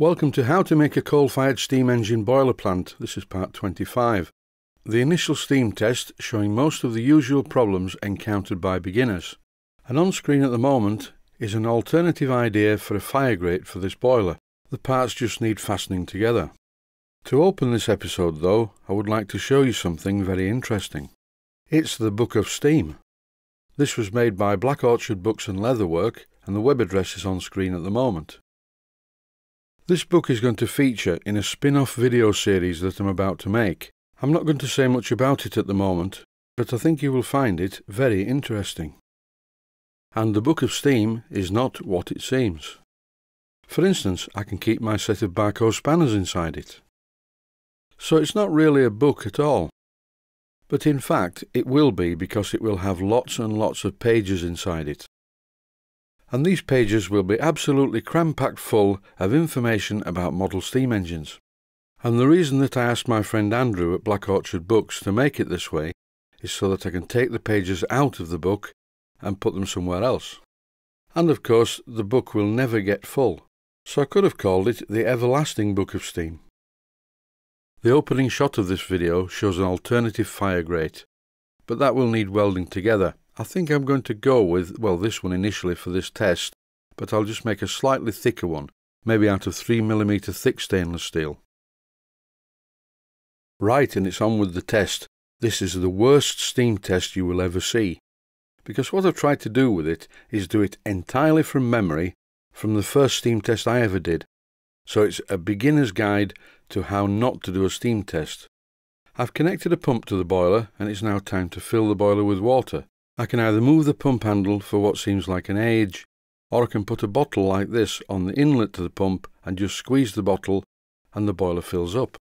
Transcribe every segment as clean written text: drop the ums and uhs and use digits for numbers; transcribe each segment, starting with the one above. Welcome to How to Make a Coal-Fired Steam Engine Boiler Plant. This is part 25. The initial steam test showing most of the usual problems encountered by beginners. And on screen at the moment is an alternative idea for a fire grate for this boiler. The parts just need fastening together. To open this episode though, I would like to show you something very interesting. It's the Book of Steam. This was made by Black Orchard Books and Leatherwork, and the web address is on screen at the moment. This book is going to feature in a spin-off video series that I'm about to make. I'm not going to say much about it at the moment, but I think you will find it very interesting. And the Book of Steam is not what it seems. For instance, I can keep my set of barcode spanners inside it. So it's not really a book at all. But in fact, it will be, because it will have lots and lots of pages inside it. And these pages will be absolutely cram-packed full of information about model steam engines. And the reason that I asked my friend Andrew at Black Orchard Books to make it this way is so that I can take the pages out of the book and put them somewhere else. And of course, the book will never get full, so I could have called it the Everlasting Book of Steam. The opening shot of this video shows an alternative fire grate, but that will need welding together. I think I'm going to go with, well, this one initially for this test, but I'll just make a slightly thicker one, maybe out of 3mm thick stainless steel. Right, and it's on with the test. This is the worst steam test you will ever see, because what I've tried to do with it is do it entirely from memory, from the first steam test I ever did. So it's a beginner's guide to how not to do a steam test. I've connected a pump to the boiler, and it's now time to fill the boiler with water. I can either move the pump handle for what seems like an age, or I can put a bottle like this on the inlet to the pump and just squeeze the bottle and the boiler fills up.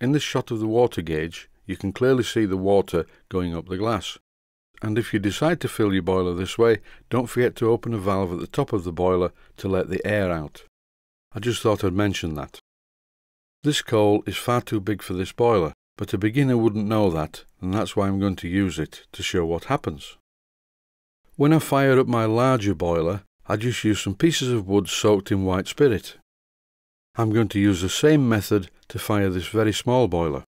In this shot of the water gauge, you can clearly see the water going up the glass. And if you decide to fill your boiler this way, don't forget to open a valve at the top of the boiler to let the air out. I just thought I'd mention that. This coal is far too big for this boiler, but a beginner wouldn't know that, and that's why I'm going to use it to show what happens. When I fire up my larger boiler, I just use some pieces of wood soaked in white spirit. I'm going to use the same method to fire this very small boiler.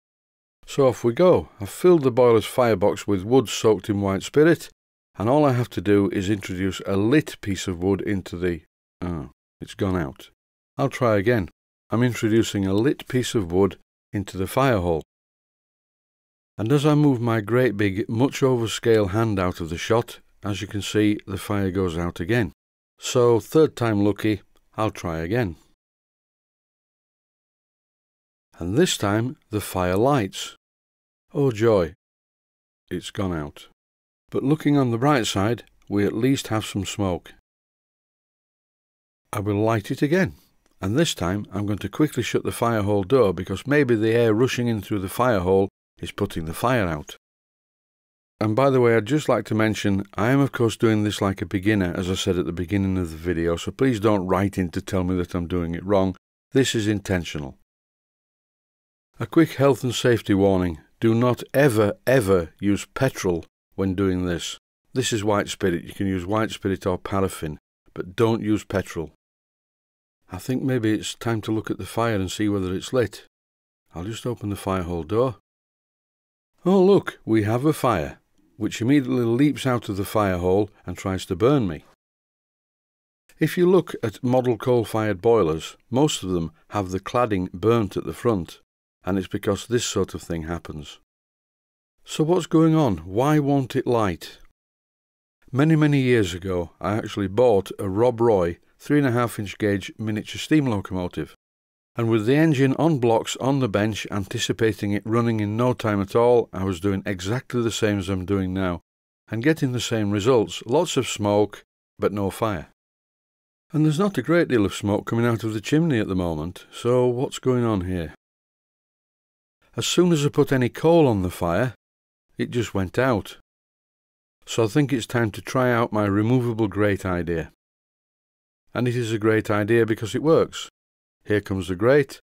So off we go. I've filled the boiler's firebox with wood soaked in white spirit, and all I have to do is introduce a lit piece of wood into the... Oh, it's gone out. I'll try again. I'm introducing a lit piece of wood into the fire hole. And as I move my great big, much overscale hand out of the shot, as you can see, the fire goes out again. So, third time lucky, I'll try again. And this time, the fire lights. Oh joy, it's gone out. But looking on the bright side, we at least have some smoke. I will light it again. And this time, I'm going to quickly shut the fire hole door, because maybe the air rushing in through the fire hole is putting the fire out. And by the way, I'd just like to mention, I am of course doing this like a beginner, as I said at the beginning of the video, so please don't write in to tell me that I'm doing it wrong. This is intentional. A quick health and safety warning. Do not ever use petrol when doing this. This is white spirit. You can use white spirit or paraffin, but don't use petrol. I think maybe it's time to look at the fire and see whether it's lit. I'll just open the fire hole door. Oh look, we have a fire, which immediately leaps out of the fire hole and tries to burn me. If you look at model coal-fired boilers, most of them have the cladding burnt at the front, and it's because this sort of thing happens. So what's going on? Why won't it light? Many years ago, I actually bought a Rob Roy 3.5-inch gauge miniature steam locomotive. And with the engine on blocks on the bench, anticipating it running in no time at all, I was doing exactly the same as I'm doing now, and getting the same results. Lots of smoke, but no fire. And there's not a great deal of smoke coming out of the chimney at the moment, so what's going on here? As soon as I put any coal on the fire, it just went out. So I think it's time to try out my removable grate idea. And it is a great idea because it works. Here comes the grate,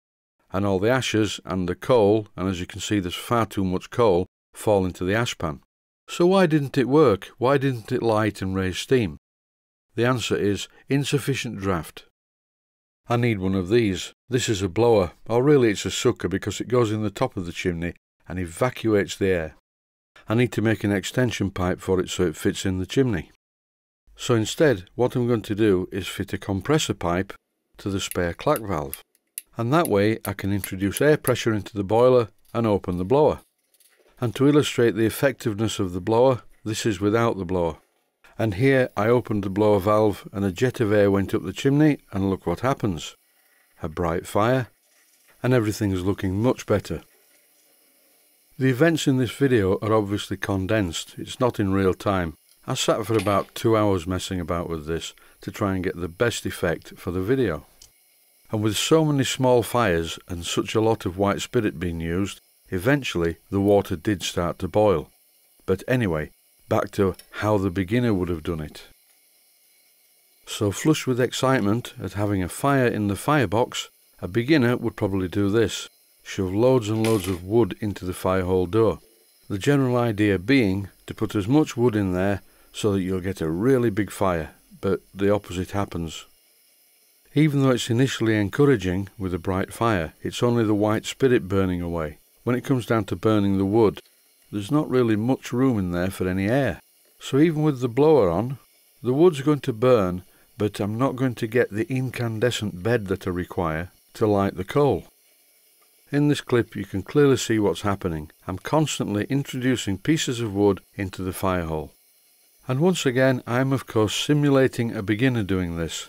and all the ashes and the coal, and as you can see there's far too much coal, fall into the ashpan. So why didn't it work? Why didn't it light and raise steam? The answer is insufficient draft. I need one of these. This is a blower, or really it's a sucker because it goes in the top of the chimney and evacuates the air. I need to make an extension pipe for it so it fits in the chimney. So instead, what I'm going to do is fit a compressor pipe to the spare clack valve, and that way I can introduce air pressure into the boiler and open the blower. And to illustrate the effectiveness of the blower, this is without the blower. And here I opened the blower valve and a jet of air went up the chimney, and look what happens. A bright fire, and everything's looking much better. The events in this video are obviously condensed, it's not in real time. I sat for about 2 hours messing about with this to try and get the best effect for the video. And with so many small fires and such a lot of white spirit being used, eventually the water did start to boil. But anyway, back to how the beginner would have done it. So flushed with excitement at having a fire in the firebox, a beginner would probably do this. Shove loads and loads of wood into the firehole door. The general idea being to put as much wood in there so that you'll get a really big fire, but the opposite happens. Even though it's initially encouraging with a bright fire, it's only the white spirit burning away. When it comes down to burning the wood, there's not really much room in there for any air. So even with the blower on, the wood's going to burn, but I'm not going to get the incandescent bed that I require to light the coal. In this clip you can clearly see what's happening. I'm constantly introducing pieces of wood into the firehole. And once again I'm of course simulating a beginner doing this.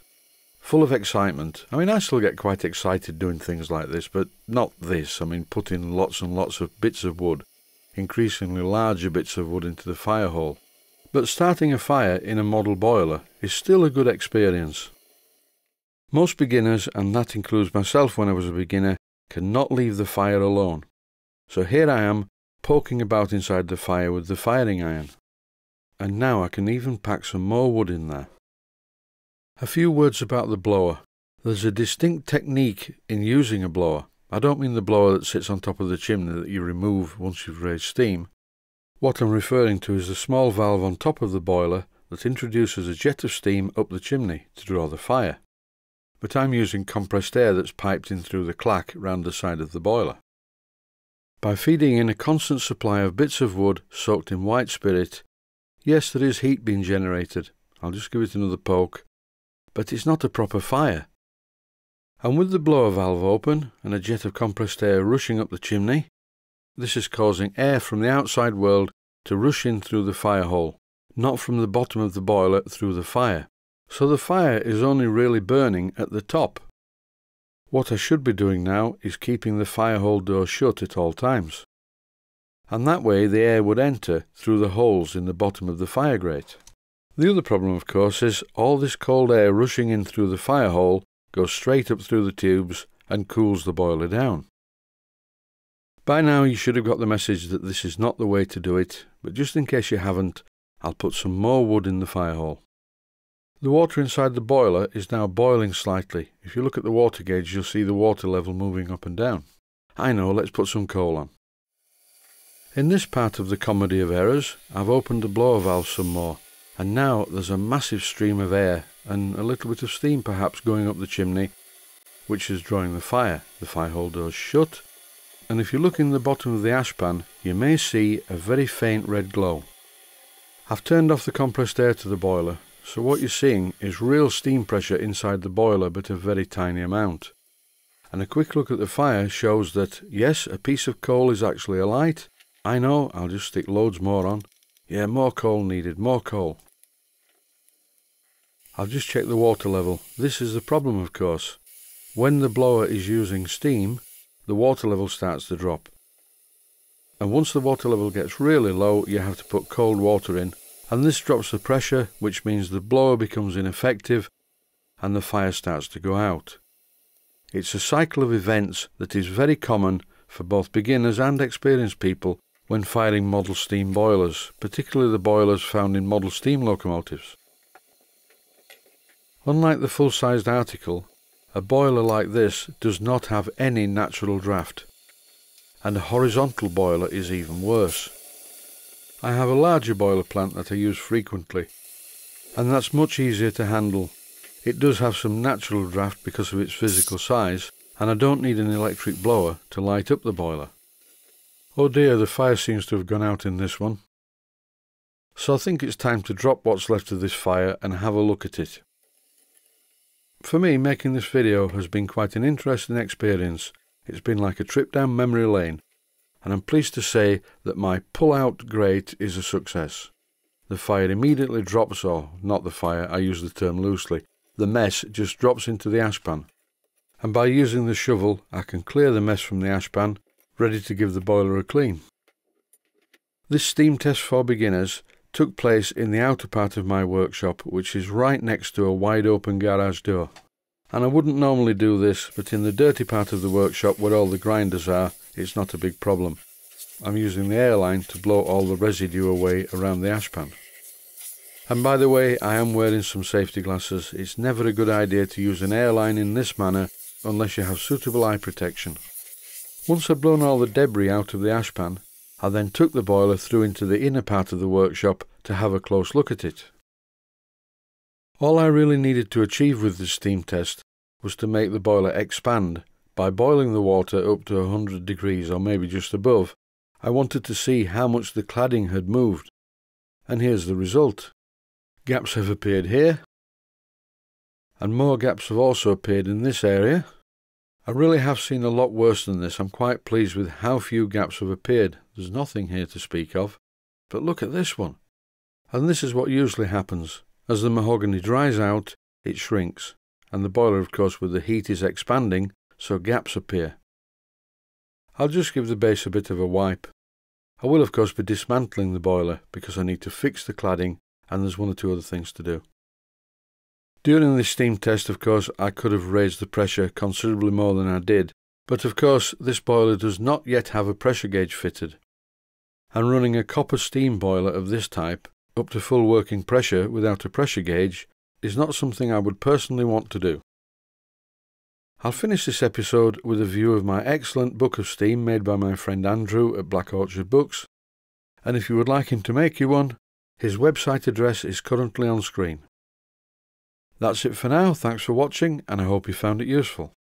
Full of excitement. I mean, I still get quite excited doing things like this, but not this. I mean, putting lots and lots of bits of wood, increasingly larger bits of wood, into the firehole. But starting a fire in a model boiler is still a good experience. Most beginners, and that includes myself when I was a beginner, cannot leave the fire alone. So here I am, poking about inside the fire with the firing iron. And now I can even pack some more wood in there. A few words about the blower. There's a distinct technique in using a blower. I don't mean the blower that sits on top of the chimney that you remove once you've raised steam. What I'm referring to is the small valve on top of the boiler that introduces a jet of steam up the chimney to draw the fire. But I'm using compressed air that's piped in through the clack round the side of the boiler. By feeding in a constant supply of bits of wood soaked in white spirit, yes, there is heat being generated, I'll just give it another poke, but it's not a proper fire. And with the blower valve open and a jet of compressed air rushing up the chimney, this is causing air from the outside world to rush in through the firehole, not from the bottom of the boiler through the fire. So the fire is only really burning at the top. What I should be doing now is keeping the firehole door shut at all times. And that way the air would enter through the holes in the bottom of the fire grate. The other problem, of course, is all this cold air rushing in through the firehole goes straight up through the tubes and cools the boiler down. By now you should have got the message that this is not the way to do it, but just in case you haven't, I'll put some more wood in the firehole. The water inside the boiler is now boiling slightly. If you look at the water gauge, you'll see the water level moving up and down. I know, let's put some coal on. In this part of the comedy of errors, I've opened the blower valve some more, and now there's a massive stream of air and a little bit of steam perhaps going up the chimney, which is drawing the fire. The firehole door's shut, and if you look in the bottom of the ashpan, you may see a very faint red glow. I've turned off the compressed air to the boiler. So what you're seeing is real steam pressure inside the boiler, but a very tiny amount. And a quick look at the fire shows that, yes, a piece of coal is actually alight. I know, I'll just stick loads more on. Yeah, more coal needed, more coal. I've just checked the water level. This is the problem, of course. When the blower is using steam, the water level starts to drop. And once the water level gets really low, you have to put cold water in. And this drops the pressure, which means the blower becomes ineffective and the fire starts to go out. It's a cycle of events that is very common for both beginners and experienced people when firing model steam boilers, particularly the boilers found in model steam locomotives. Unlike the full-sized article, a boiler like this does not have any natural draft, and a horizontal boiler is even worse. I have a larger boiler plant that I use frequently, and that's much easier to handle. It does have some natural draft because of its physical size, and I don't need an electric blower to light up the boiler. Oh dear, the fire seems to have gone out in this one. So I think it's time to drop what's left of this fire and have a look at it. For me, making this video has been quite an interesting experience. It's been like a trip down memory lane, and I'm pleased to say that my pull-out grate is a success. The fire immediately drops, or not the fire, I use the term loosely, the mess just drops into the ashpan. And by using the shovel, I can clear the mess from the ashpan, ready to give the boiler a clean. This steam test for beginners took place in the outer part of my workshop, which is right next to a wide open garage door. And I wouldn't normally do this, but in the dirty part of the workshop where all the grinders are, it's not a big problem. I'm using the airline to blow all the residue away around the ashpan. And by the way, I am wearing some safety glasses. It's never a good idea to use an airline in this manner unless you have suitable eye protection. Once I've blown all the debris out of the ashpan, I then took the boiler through into the inner part of the workshop to have a close look at it. All I really needed to achieve with this steam test was to make the boiler expand by boiling the water up to 100 degrees or maybe just above. I wanted to see how much the cladding had moved. And here's the result. Gaps have appeared here, and more gaps have also appeared in this area. I really have seen a lot worse than this. I'm quite pleased with how few gaps have appeared. There's nothing here to speak of, but look at this one. And this is what usually happens. As the mahogany dries out, it shrinks, and the boiler, of course, with the heat is expanding, so gaps appear. I'll just give the base a bit of a wipe. I will, of course, be dismantling the boiler because I need to fix the cladding, and there's one or two other things to do. During this steam test, of course, I could have raised the pressure considerably more than I did, but of course this boiler does not yet have a pressure gauge fitted. And running a copper steam boiler of this type up to full working pressure without a pressure gauge is not something I would personally want to do. I'll finish this episode with a view of my excellent book of steam made by my friend Andrew at Black Orchard Books, and if you would like him to make you one, his website address is currently on screen. That's it for now, thanks for watching, and I hope you found it useful.